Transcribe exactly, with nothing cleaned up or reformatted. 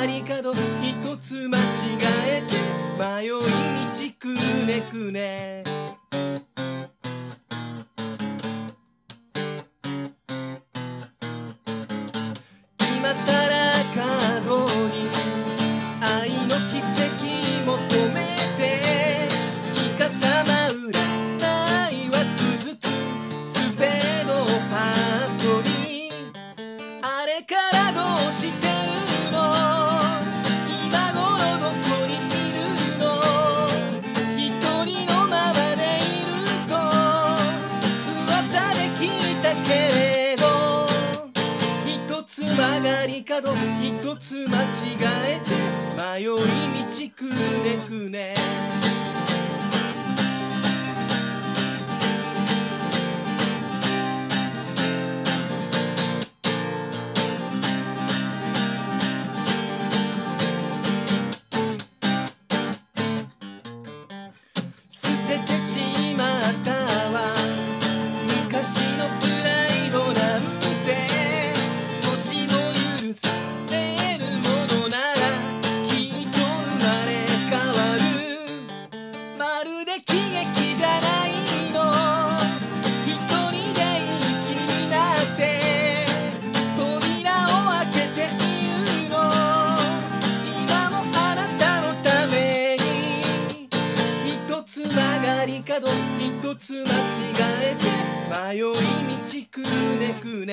左角ひとつ間違えて迷い道くねくね」「今さら角に愛の奇跡求めて」「イカサマウラ愛は続くスペードパートに」「あれからどうして」曲がり角ひとつ間違えて迷い道くねくね」「捨ててしまったわ昔のプライドなんて」ひとつ間違えて迷い道くねくね